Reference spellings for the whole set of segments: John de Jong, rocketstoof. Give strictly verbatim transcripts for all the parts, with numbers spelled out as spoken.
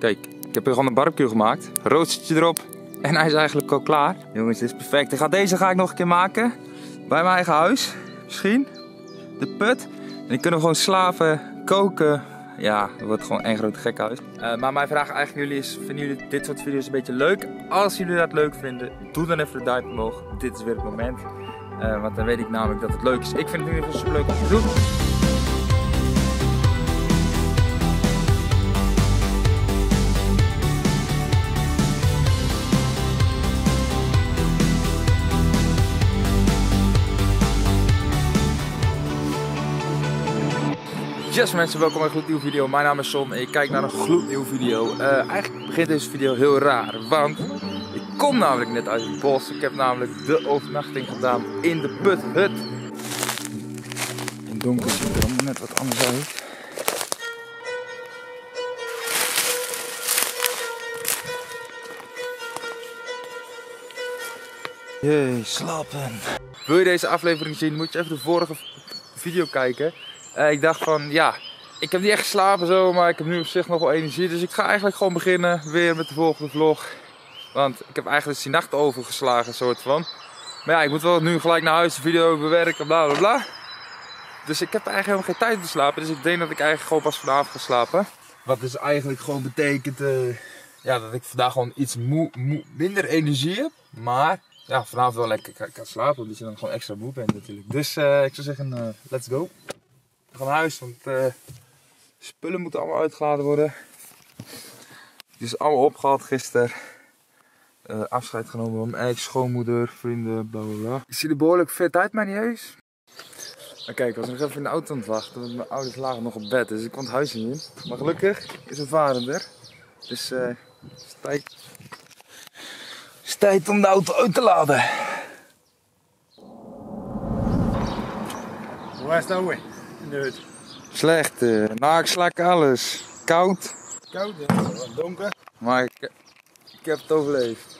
Kijk, ik heb hier gewoon een barbecue gemaakt. Roostertje erop. En hij is eigenlijk al klaar. Jongens, dit is perfect. Ik ga deze ga ik nog een keer maken. Bij mijn eigen huis. Misschien. De put. En die kunnen we gewoon slaven, koken. Ja, dat wordt gewoon één groot gekhuis. Uh, maar mijn vraag eigenlijk aan jullie is, vinden jullie dit soort video's een beetje leuk? Als jullie dat leuk vinden, doe dan even de duimpje omhoog. Dit is weer het moment. Uh, want dan weet ik namelijk dat het leuk is. Ik vind het in ieder geval super leuk om te doen. Yes mensen, welkom bij een gloednieuwe video. Mijn naam is John en je kijkt naar een gloednieuwe video. Uh, eigenlijk begint deze video heel raar, want ik kom namelijk net uit het bos. Ik heb namelijk de overnachting gedaan in de puthut. In het donker ziet er allemaal net wat anders uit. Jee, slapen. Wil je deze aflevering zien, moet je even de vorige video kijken. Uh, ik dacht van ja, ik heb niet echt geslapen zo, maar ik heb nu op zich nog wel energie. Dus ik ga eigenlijk gewoon beginnen weer met de volgende vlog. Want ik heb eigenlijk die nacht overgeslagen soort van. Maar ja, ik moet wel nu gelijk naar huis de video bewerken, bla bla bla. Dus ik heb eigenlijk helemaal geen tijd om te slapen. Dus ik denk dat ik eigenlijk gewoon pas vanavond ga slapen. Wat dus eigenlijk gewoon betekent uh, ja, dat ik vandaag gewoon iets moe, moe, minder energie heb. Maar ja, vanavond wel lekker kan slapen, omdat je dan gewoon extra moe bent natuurlijk. Dus uh, ik zou zeggen, uh, let's go. We gaan naar huis, want uh, spullen moeten allemaal uitgeladen worden. Die is allemaal opgehaald gisteren. Uh, afscheid genomen van mijn ex, schoonmoeder, vrienden, bla bla bla. Ik zie er behoorlijk vet uit, maar niet eens. Maar kijk, ik was nog even in de auto aan het wachten, want mijn ouders lagen nog op bed, dus ik kon het huis niet in. Maar gelukkig is het varender. Dus uh, het is tijd. Het is tijd om de auto uit te laden. Waar is dat weer? Nerd. Slecht, uh, naakslak alles. Koud. Koud, ja, donker. Maar ik, ik heb het overleefd.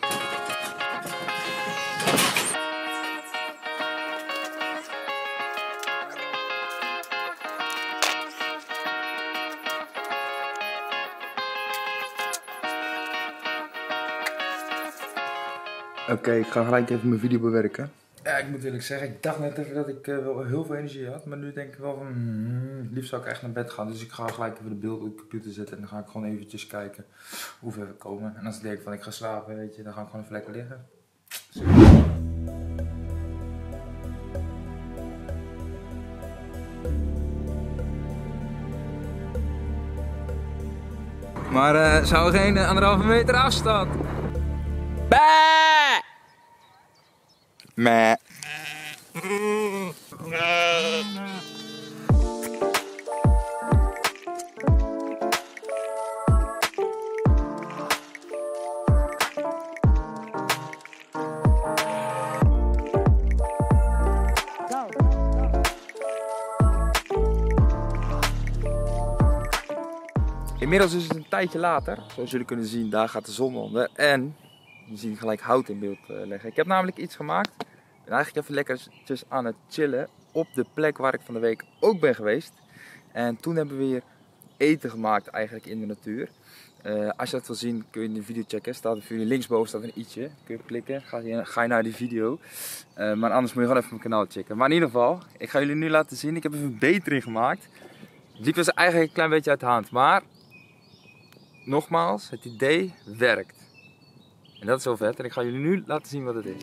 Oké, okay, ik ga gelijk even mijn video bewerken. Ja, ik moet eerlijk zeggen, ik dacht net even dat ik uh, wel heel veel energie had, maar nu denk ik wel van, mm, liefst zou ik echt naar bed gaan. Dus ik ga gelijk even de beelden op de computer zetten en dan ga ik gewoon eventjes kijken hoe ver we komen. En als ik denk van ik ga slapen, weet je, dan ga ik gewoon even lekker liggen. Super. Maar uh, zou geen uh, anderhalve meter afstand. Bah! Meh. Inmiddels is het een tijdje later. Zoals jullie kunnen zien, daar gaat de zon onder. En we zien gelijk hout in beeld leggen. Ik heb namelijk iets gemaakt. Ik ben eigenlijk even lekker aan het chillen op de plek waar ik van de week ook ben geweest. En toen hebben we weer eten gemaakt eigenlijk in de natuur. Uh, als je dat wil zien kun je in de video checken. Staat voor jullie linksboven staat een i'tje. Kun je klikken, ga je, ga je naar die video. Uh, maar anders moet je gewoon even mijn kanaal checken. Maar in ieder geval, ik ga jullie nu laten zien. Ik heb even een verbetering gemaakt. Het liep dus eigenlijk een klein beetje uit de hand. Maar, nogmaals, het idee werkt. En dat is zo vet. En ik ga jullie nu laten zien wat het is.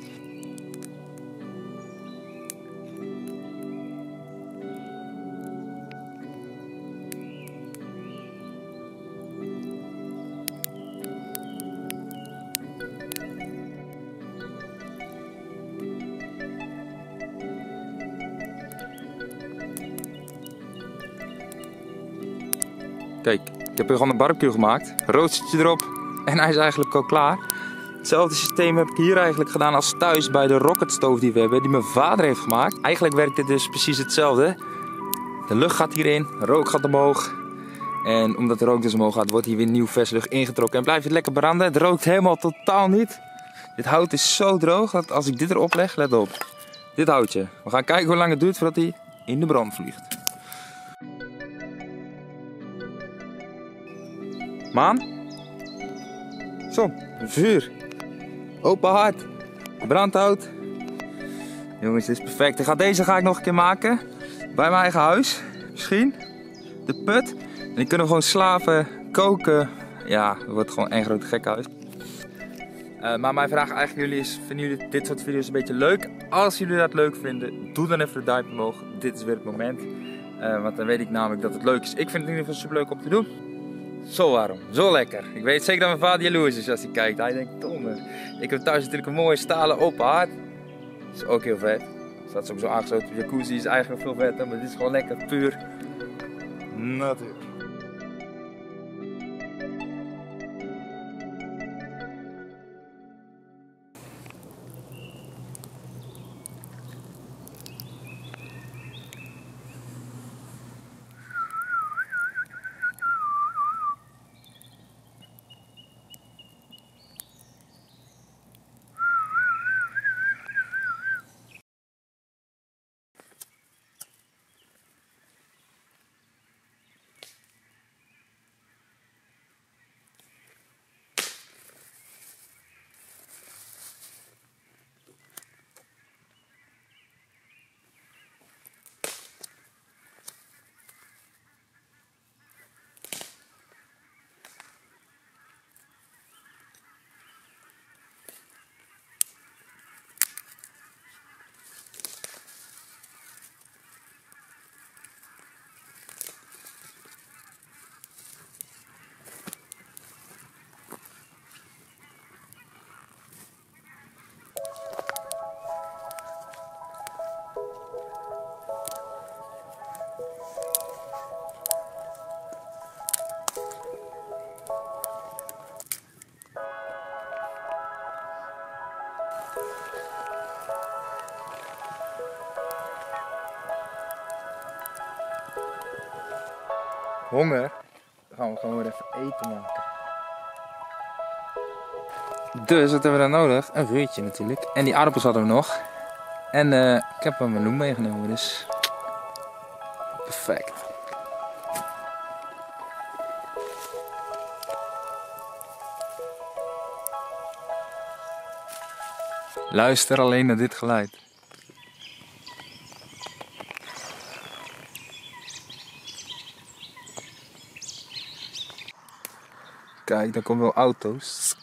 Kijk, ik heb hier gewoon een barbecue gemaakt, roostertje erop en hij is eigenlijk al klaar. Hetzelfde systeem heb ik hier eigenlijk gedaan als thuis bij de rocketstoof die we hebben, die mijn vader heeft gemaakt. Eigenlijk werkt dit dus precies hetzelfde. De lucht gaat hierin, rook gaat omhoog en omdat de rook dus omhoog gaat, wordt hier weer nieuw vers lucht ingetrokken en blijft het lekker branden. Het rookt helemaal totaal niet. Dit hout is zo droog dat als ik dit erop leg, let op, dit houtje. We gaan kijken hoe lang het duurt voordat hij in de brand vliegt. Maan? Zo, vuur. Open haard. Brandhout. Jongens, dit is perfect. Ik ga deze ga ik nog een keer maken. Bij mijn eigen huis. Misschien. De put. En die kunnen we gewoon slaven, koken. Ja, het wordt gewoon één groot gekhuis. Uh, maar mijn vraag eigenlijk aan jullie is, vinden jullie dit soort video's een beetje leuk? Als jullie dat leuk vinden, doe dan even de duimpje omhoog. Dit is weer het moment. Uh, want dan weet ik namelijk dat het leuk is. Ik vind het in ieder geval super leuk om te doen. Zo warm, zo lekker. Ik weet zeker dat mijn vader jaloers is als hij kijkt. Hij denkt, donder. Ik heb thuis natuurlijk een mooie stalen open haard. Dat is ook heel vet. Er staat sowieso aangesloten. De jacuzzi is eigenlijk veel vetter, maar dit is gewoon lekker puur natuur. Honger, dan gaan we gewoon weer even eten maken. Dus wat hebben we dan nodig? Een vuurtje natuurlijk. En die aardappels hadden we nog. En uh, ik heb een meloen meegenomen, dus perfect. Luister alleen naar dit geluid. Kijk, daar komen wel auto's.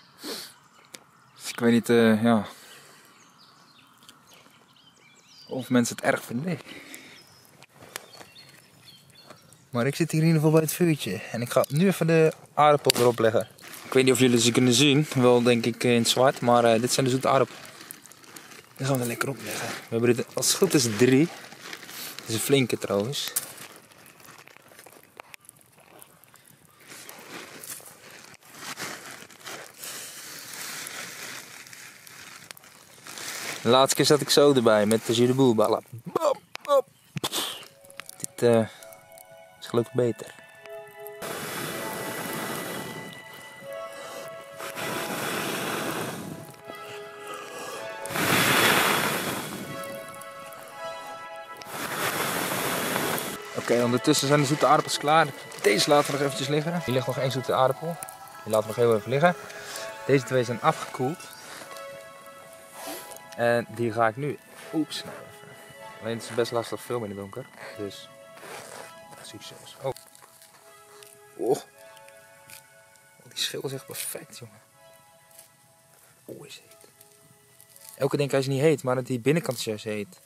Dus ik weet niet, uh, ja... of mensen het erg vinden. Maar ik zit hier in ieder geval bij het vuurtje. En ik ga nu even de aardappel erop leggen. Ik weet niet of jullie ze kunnen zien. Wel denk ik in het zwart. Maar uh, dit zijn dus de aardappelen. Die gaan we er lekker op leggen. We hebben dit als het goed is drie. Dat is een flinke trouwens. De laatste keer zat ik zo erbij met de judeboelballen. Bam, bam. Dit uh, is gelukkig beter. Oké, okay, ondertussen zijn de zoete aardappels klaar. Deze laten we nog eventjes liggen. Hier ligt nog één zoete aardappel. Die laten we nog heel even liggen. Deze twee zijn afgekoeld. En die ga ik nu opsnijden. Alleen het is best lastig film in het donker. Dus succes. Oh. Oh. Die schil is echt perfect, jongen. Oh, is heet. Elke denk hij is niet heet, maar dat die binnenkant is juist heet.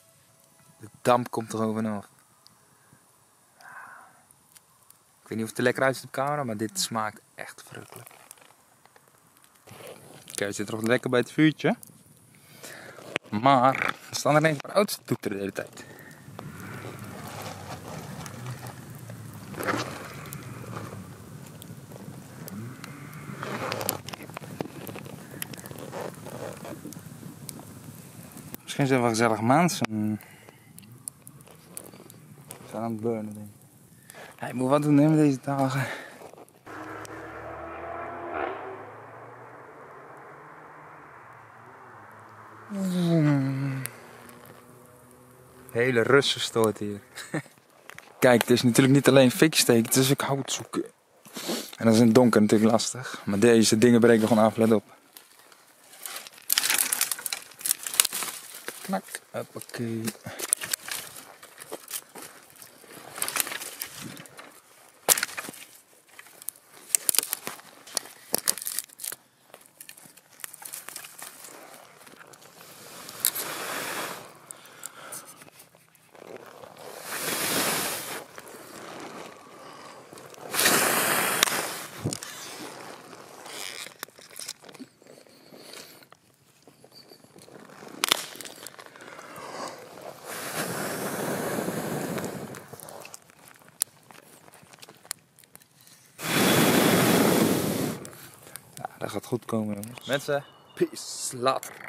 De damp komt er overaf. Ik weet niet of het er lekker uitziet op camera, maar dit smaakt echt verrukkelijk. Kijk, zit er nog lekker bij het vuurtje. Maar er staan er ineens een paar auto's te toeteren de hele tijd. Misschien zijn we wel gezellig mensen. We zijn aan het burnen, denk ik. Hij moet wat doen met deze dagen. Hele rust verstoord hier. Kijk, het is natuurlijk niet alleen fiksteek, het is ook hout zoeken. En dat is in het donker natuurlijk lastig. Maar deze dingen breken gewoon af, let op. Knak, hoppakee. Gaat goed komen, jongens. Mensen, peace, later.